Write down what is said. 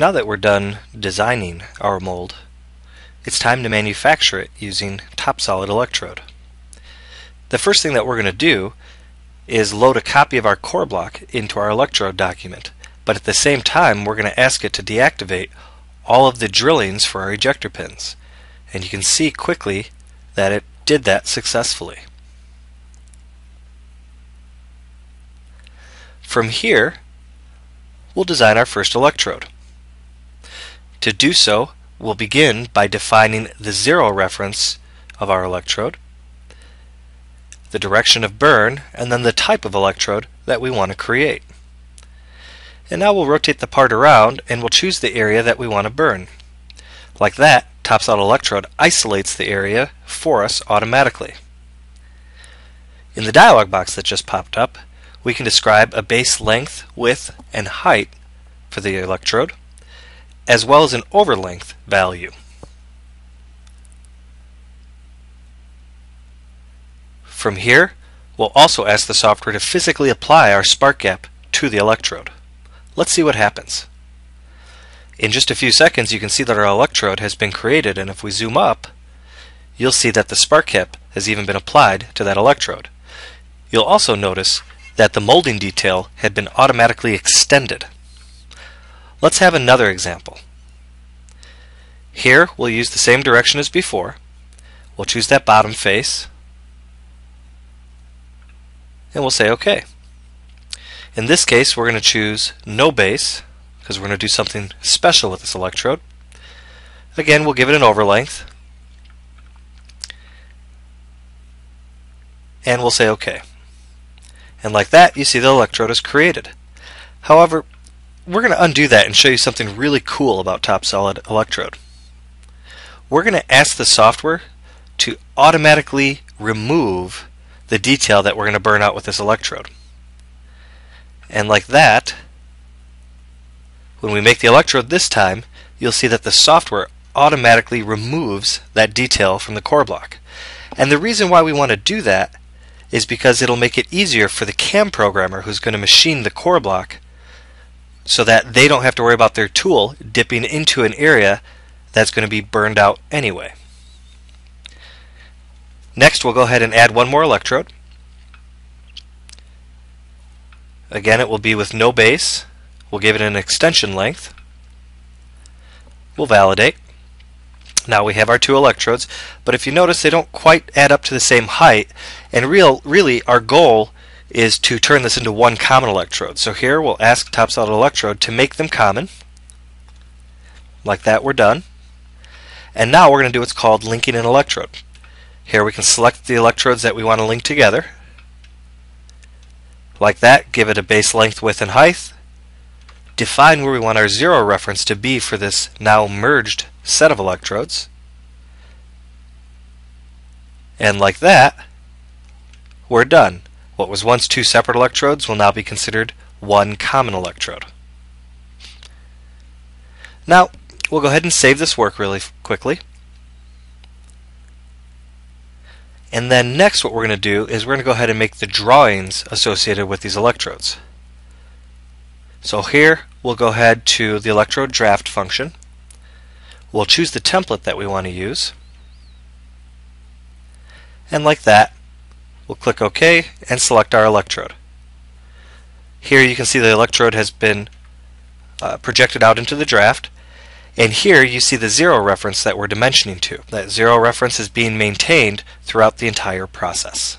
Now that we're done designing our mold, it's time to manufacture it using TopSolid'Electrode. The first thing that we're going to do is load a copy of our core block into our electrode document, but at the same time we're going to ask it to deactivate all of the drillings for our ejector pins. And you can see quickly that it did that successfully. From here, we'll design our first electrode. To do so, we'll begin by defining the zero reference of our electrode, the direction of burn, and then the type of electrode that we want to create. And now we'll rotate the part around and we'll choose the area that we want to burn. Like that, TopSolid'Electrode isolates the area for us automatically. In the dialog box that just popped up, we can describe a base length, width, and height for the electrode, as well as an overlength value. From here, we'll also ask the software to physically apply our spark gap to the electrode. Let's see what happens. In just a few seconds, you can see that our electrode has been created, and if we zoom up, you'll see that the spark gap has even been applied to that electrode. You'll also notice that the molding detail had been automatically extended. Let's have another example. Here we'll use the same direction as before. We'll choose that bottom face and we'll say OK. In this case we're going to choose no base because we're going to do something special with this electrode. Again, we'll give it an overlength and we'll say OK. And like that, you see the electrode is created. However, we're going to undo that and show you something really cool about TopSolid'Electrode. We're going to ask the software to automatically remove the detail that we're going to burn out with this electrode. And like that, when we make the electrode this time, you'll see that the software automatically removes that detail from the core block. And the reason why we want to do that is because it'll make it easier for the CAM programmer who's going to machine the core block, so that they don't have to worry about their tool dipping into an area that's going to be burned out anyway. Next, we'll go ahead and add one more electrode. Again, it will be with no base. We'll give it an extension length. We'll validate. Now we have our two electrodes, but if you notice, they don't quite add up to the same height, and really our goal is to turn this into one common electrode. So here we'll ask TopSolid'Electrode to make them common. Like that, we're done. And now we're going to do what's called linking an electrode. Here we can select the electrodes that we want to link together. Like that, give it a base length, width, and height. Define where we want our zero reference to be for this now merged set of electrodes. And like that, we're done. What was once two separate electrodes will now be considered one common electrode. Now we'll go ahead and save this work really quickly. And then next what we're going to do is we're going to go ahead and make the drawings associated with these electrodes. So here we'll go ahead to the electrode draft function. We'll choose the template that we want to use. And like that, we'll click OK and select our electrode. Here you can see the electrode has been projected out into the draft, and here you see the zero reference that we're dimensioning to. That zero reference is being maintained throughout the entire process.